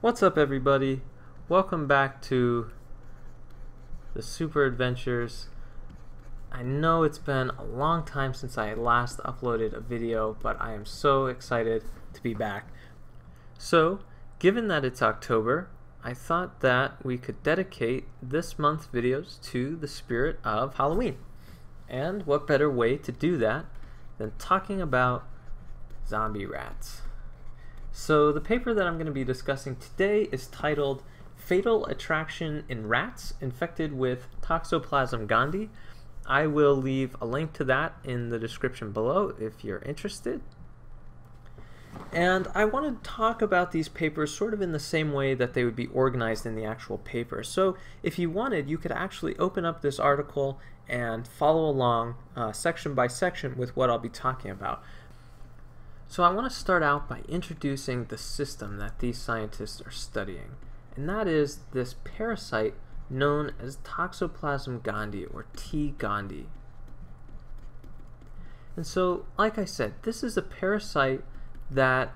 What's up, everybody? Welcome back to the Super Adventures. I know it's been a long time since I last uploaded a video, but I am so excited to be back. So, given that it's October, I thought that we could dedicate this month's videos to the spirit of Halloween. And what better way to do that than talking about zombie rats. So the paper that I'm going to be discussing today is titled Fatal Attraction in Rats Infected with Toxoplasma gondii. I will leave a link to that in the description below if you're interested. And I want to talk about these papers sort of in the same way that they would be organized in the actual paper. So if you wanted, you could actually open up this article and follow along section by section with what I'll be talking about. So I want to start out by introducing the system that these scientists are studying, and that is this parasite known as Toxoplasma gondii, or T. gondii. And so, like I said, this is a parasite that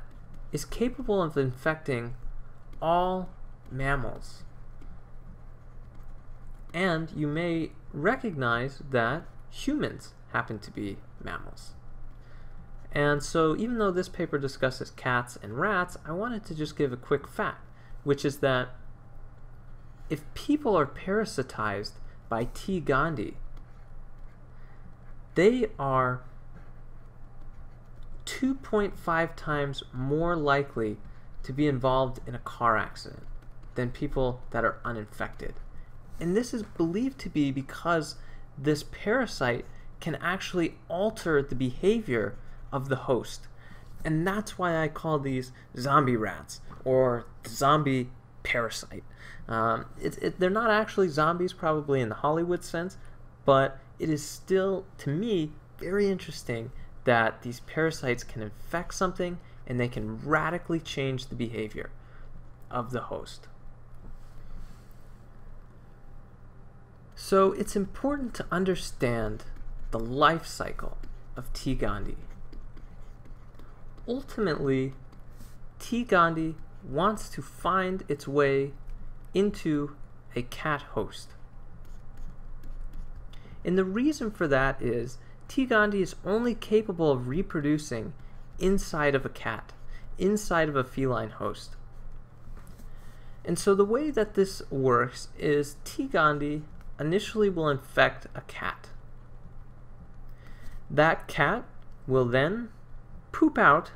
is capable of infecting all mammals. And you may recognize that humans happen to be mammals. And so even though this paper discusses cats and rats, I wanted to just give a quick fact, which is that if people are parasitized by T. gondii, they are 2.5 times more likely to be involved in a car accident than people that are uninfected. And this is believed to be because this parasite can actually alter the behavior of the host. And that's why I call these zombie rats, or the zombie parasite. They're not actually zombies, probably in the Hollywood sense, but it is still, to me, very interesting that these parasites can infect something and they can radically change the behavior of the host. So it's important to understand the life cycle of T. gondii. Ultimately, T. gondii wants to find its way into a cat host. And the reason for that is T. gondii is only capable of reproducing inside of a cat, inside of a feline host. And so the way that this works is T. gondii initially will infect a cat. That cat will then poop out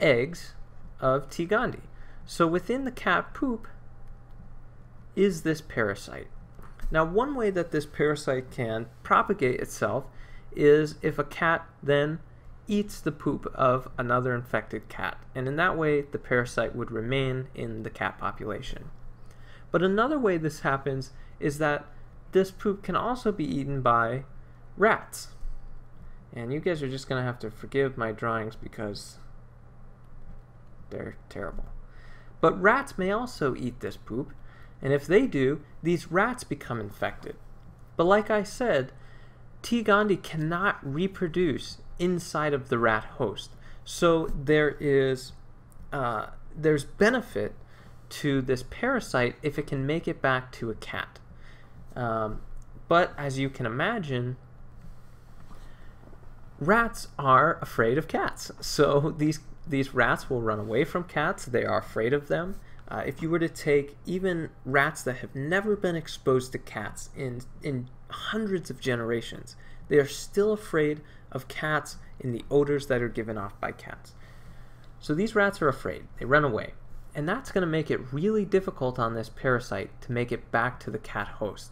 eggs of T. gondii. So within the cat poop is this parasite. Now, one way that this parasite can propagate itself is if a cat then eats the poop of another infected cat, and in that way the parasite would remain in the cat population. But another way this happens is that this poop can also be eaten by rats. And you guys are just going to have to forgive my drawings because they're terrible. But rats may also eat this poop, and if they do, these rats become infected. But like I said, T. gondii cannot reproduce inside of the rat host. So there's benefit to this parasite if it can make it back to a cat. But as you can imagine, rats are afraid of cats, so these rats will run away from cats. They are afraid of them. If you were to take even rats that have never been exposed to cats in hundreds of generations, they are still afraid of cats and the odors that are given off by cats. So these rats are afraid. They run away, and that's going to make it really difficult on this parasite to make it back to the cat host.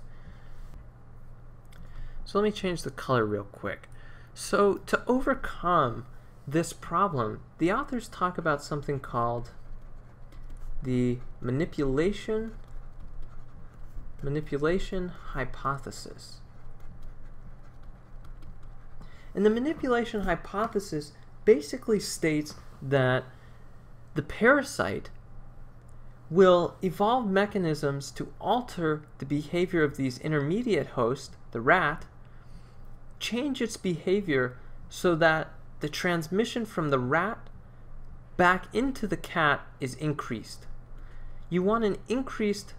So let me change the color real quick. So to overcome this problem, the authors talk about something called the manipulation hypothesis. And the manipulation hypothesis basically states that the parasite will evolve mechanisms to alter the behavior of these intermediate hosts, the rat, change its behavior so that the transmission from the rat back into the cat is increased. You want an increased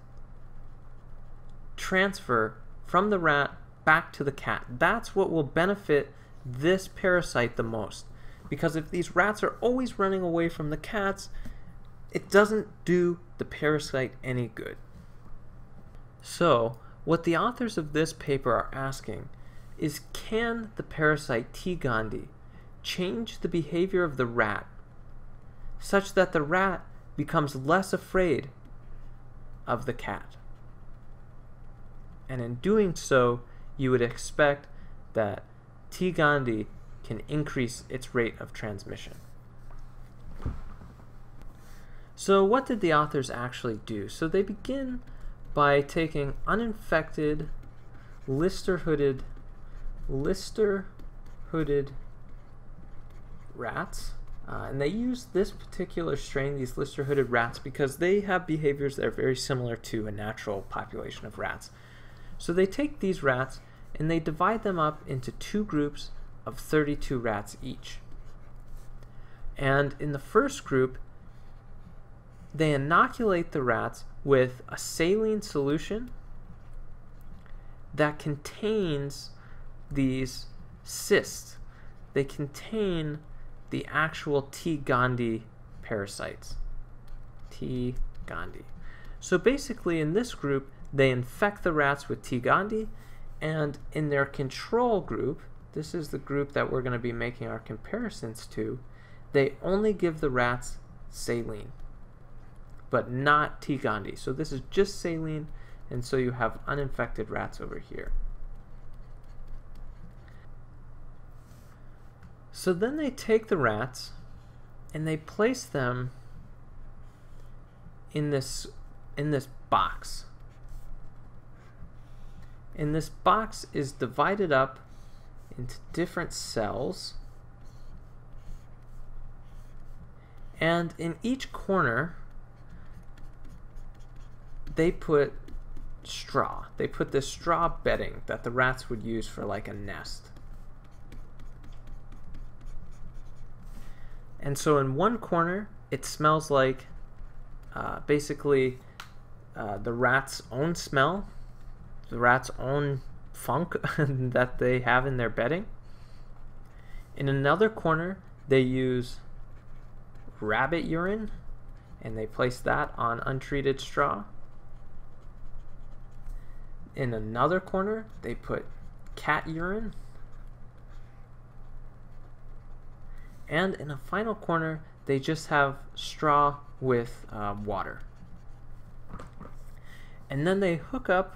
transfer from the rat back to the cat. That's what will benefit this parasite the most, because if these rats are always running away from the cats, it doesn't do the parasite any good. So what the authors of this paper are asking is, can the parasite T. gondii change the behavior of the rat such that the rat becomes less afraid of the cat? And in doing so, you would expect that T. gondii can increase its rate of transmission. So what did the authors actually do? So they begin by taking uninfected Lister hooded rats, and they use this particular strain, these Lister hooded rats, because they have behaviors that are very similar to a natural population of rats. So they take these rats and they divide them up into two groups of 32 rats each. And in the first group, they inoculate the rats with a saline solution that contains these cysts. They contain the actual T. gondii parasites. T. gondii. So basically in this group, they infect the rats with T. gondii, and in their control group, this is the group that we're going to be making our comparisons to, they only give the rats saline, but not T. gondii. So this is just saline, and so you have uninfected rats over here. So then they take the rats and they place them in this box. And this box is divided up into different cells. And in each corner, they put straw. They put this straw bedding that the rats would use for like a nest. And so in one corner, it smells like the rat's own smell, the rat's own funk that they have in their bedding. In another corner, they use rabbit urine, and they place that on untreated straw. In another corner, they put cat urine. And in a final corner, they just have straw with water. And then they hook up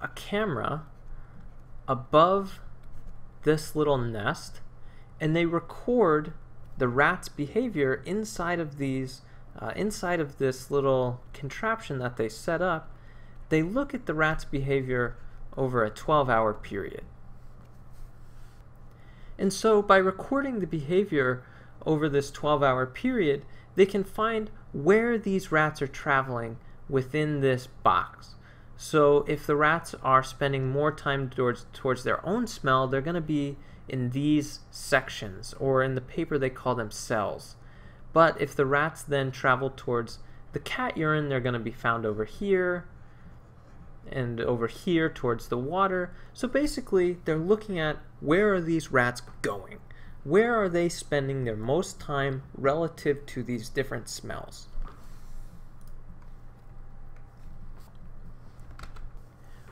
a camera above this little nest, and they record the rat's behavior inside of these, inside of this little contraption that they set up. They look at the rat's behavior over a 12-hour period. And so by recording the behavior over this 12-hour period, they can find where these rats are traveling within this box. So if the rats are spending more time towards their own smell, they're going to be in these sections, or in the paper they call them cells. But if the rats then travel towards the cat urine, they're going to be found over here, and over here towards the water. So basically they're looking at, where are these rats going? Where are they spending their most time relative to these different smells?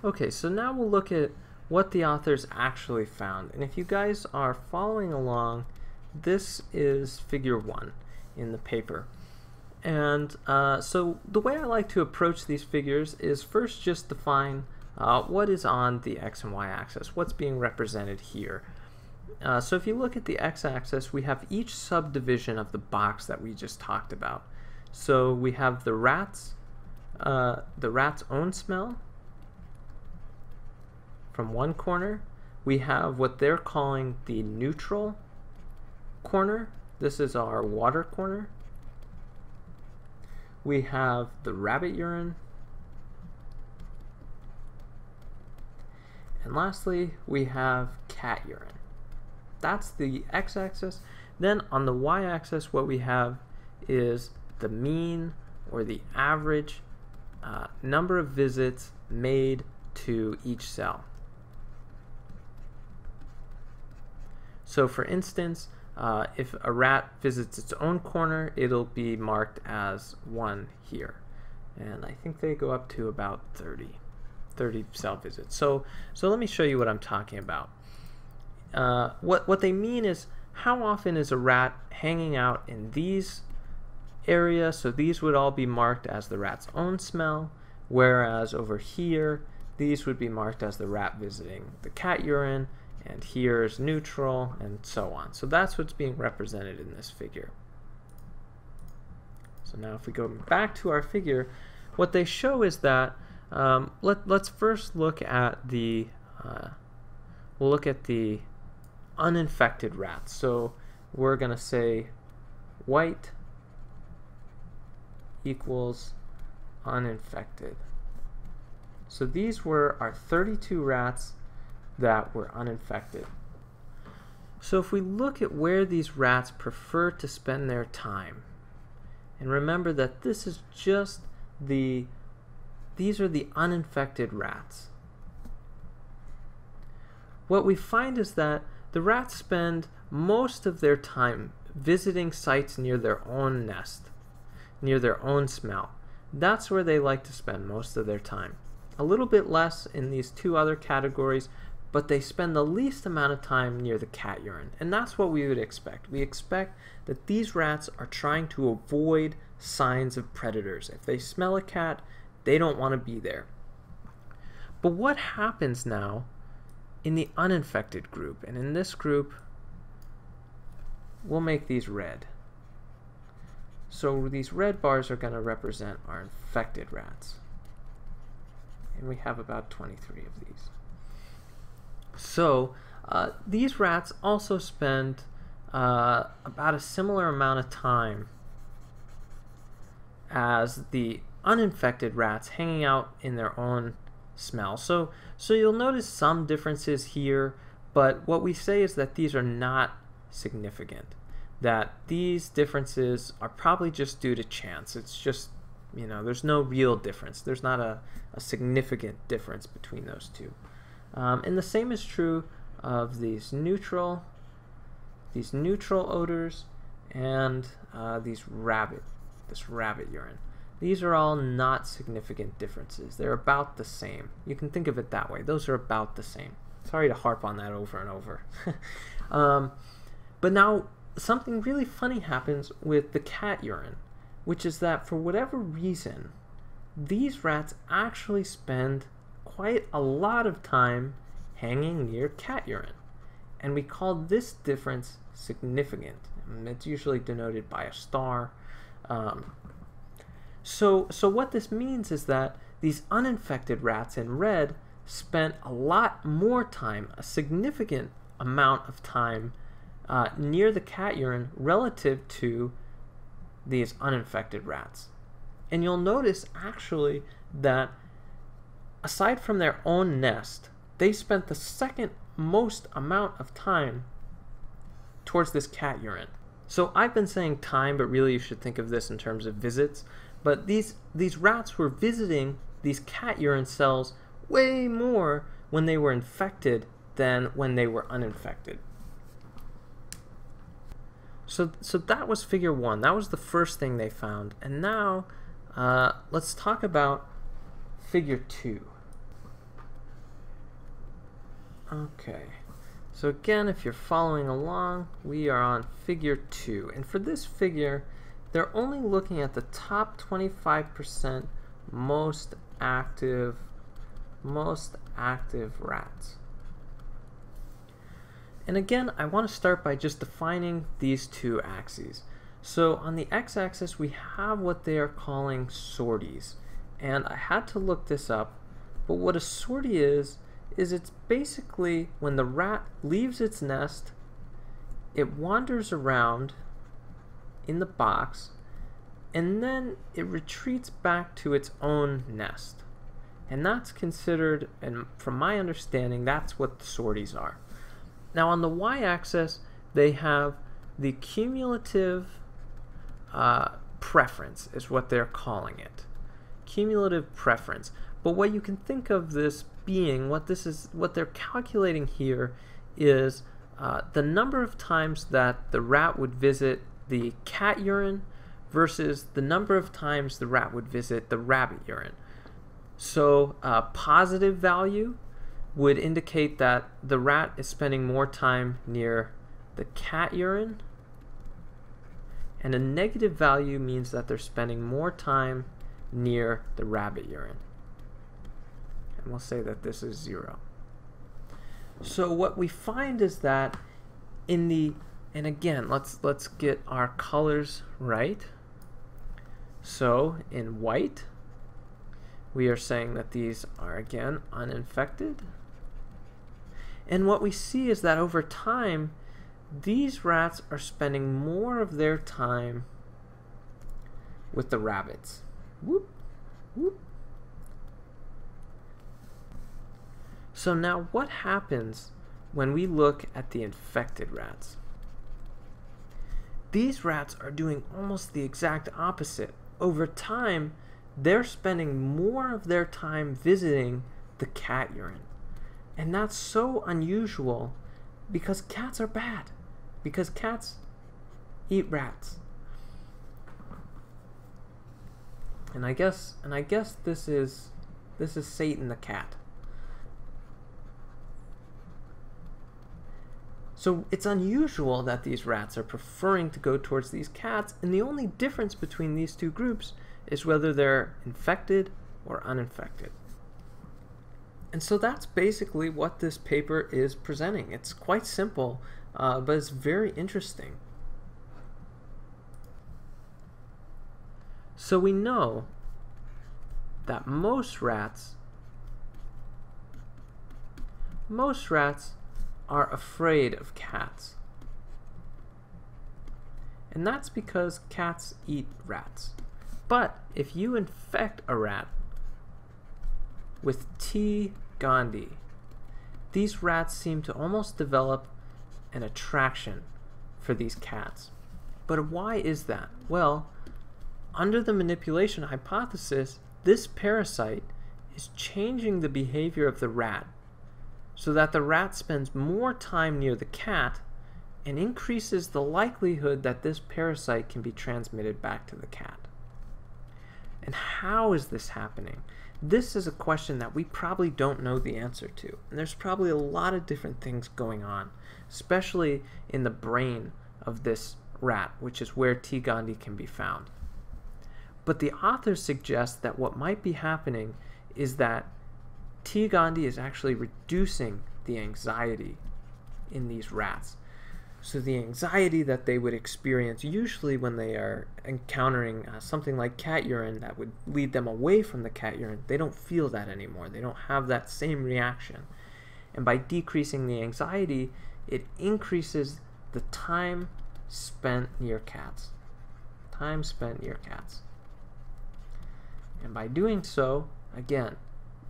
Okay, so now we'll look at what the authors actually found. And if you guys are following along, this is figure 1 in the paper. And so the way I like to approach these figures is first just define what is on the x and y axis, what's being represented here. So if you look at the x axis, we have each subdivision of the box that we just talked about. So we have the rat's own smell from one corner. We have what they're calling the neutral corner. This is our water corner. We have the rabbit urine. And lastly, we have cat urine. That's the x-axis. Then on the y-axis, what we have is the mean or the average number of visits made to each cell. So for instance, if a rat visits its own corner, it'll be marked as 1 here. And I think they go up to about 30 cell visits. So let me show you what I'm talking about. What they mean is how often is a rat hanging out in these areas. So these would all be marked as the rat's own smell, whereas over here these would be marked as the rat visiting the cat urine, and here is neutral, and so on. So that's what's being represented in this figure. So now if we go back to our figure, what they show is that let's first look at the we'll look at the uninfected rats. So we're going to say white equals uninfected. So these were our 32 rats that were uninfected. So if we look at where these rats prefer to spend their time, and remember that this is just these are the uninfected rats. What we find is that the rats spend most of their time visiting sites near their own nest, near their own smell. That's where they like to spend most of their time. A little bit less in these two other categories, but they spend the least amount of time near the cat urine, and that's what we would expect. We expect that these rats are trying to avoid signs of predators. If they smell a cat, they don't want to be there. But what happens now in the uninfected group? And in this group, we'll make these red. So these red bars are going to represent our infected rats. And we have about 23 of these. So these rats also spend about a similar amount of time as the uninfected rats hanging out in their own smell. So you'll notice some differences here, but what we say is that these are not significant, that these differences are probably just due to chance. It's just, you know, there's no real difference. There's not a significant difference between those two. And the same is true of these neutral odors, and this rabbit urine. These are all not significant differences. They're about the same. You can think of it that way. Those are about the same. Sorry to harp on that over and over. But now something really funny happens with the cat urine, which is that for whatever reason, these rats actually spend quite a lot of time hanging near cat urine. And we call this difference significant. And it's usually denoted by a star. So what this means is that these uninfected rats in red spent a lot more time, a significant amount of time near the cat urine relative to these uninfected rats. And you'll notice actually that aside from their own nest, they spent the second most amount of time towards this cat urine. So I've been saying time, but really you should think of this in terms of visits. But these rats were visiting these cat urine cells way more when they were infected than when they were uninfected. So that was figure one. That was the first thing they found. And now let's talk about figure two. Okay. So again, if you're following along, we are on figure two. And for this figure, they're only looking at the top 25% most active rats. And again, I want to start by just defining these two axes. So on the x-axis, we have what they are calling sorties. And I had to look this up, but what a sortie is it's basically when the rat leaves its nest, it wanders around in the box, and then it retreats back to its own nest. And that's considered, and from my understanding, that's what the sorties are. Now on the y-axis, they have the cumulative preference is what they're calling it. Cumulative preference. But what you can think of this being, what they're calculating here is the number of times that the rat would visit the cat urine versus the number of times the rat would visit the rabbit urine. So a positive value would indicate that the rat is spending more time near the cat urine, and a negative value means that they're spending more time near the rabbit urine. And we'll say that this is 0. So what we find is that in the, and again, let's get our colors right. So in white, we are saying that these are, again, uninfected. And what we see is that over time, these rats are spending more of their time with the rabbits. Whoop, whoop. So now what happens when we look at the infected rats? These rats are doing almost the exact opposite. Over time, they're spending more of their time visiting the cat urine. And that's so unusual because cats are bad, because cats eat rats. And I guess this is Satan the cat. So it's unusual that these rats are preferring to go towards these cats, and the only difference between these two groups is whether they're infected or uninfected. And so that's basically what this paper is presenting. It's quite simple, but it's very interesting. So we know that most rats are afraid of cats. And that's because cats eat rats. But if you infect a rat with T. gondii, these rats seem to almost develop an attraction for these cats. But why is that? Well, under the manipulation hypothesis, this parasite is changing the behavior of the rat so that the rat spends more time near the cat and increases the likelihood that this parasite can be transmitted back to the cat. And how is this happening? This is a question that we probably don't know the answer to. And there's probably a lot of different things going on, especially in the brain of this rat, which is where T. gondii can be found. But the authors suggest that what might be happening is that T. gondii is actually reducing the anxiety in these rats. So the anxiety that they would experience usually when they are encountering something like cat urine that would lead them away from the cat urine, they don't feel that anymore. They don't have that same reaction. And by decreasing the anxiety, it increases the time spent near cats. Time spent near cats. And by doing so, again,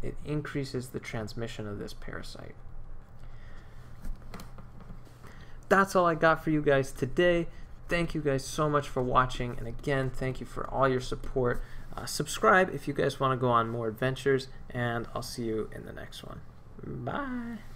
it increases the transmission of this parasite. That's all I got for you guys today. Thank you guys so much for watching, and again, thank you for all your support. Subscribe if you guys want to go on more adventures, and I'll see you in the next one. Bye.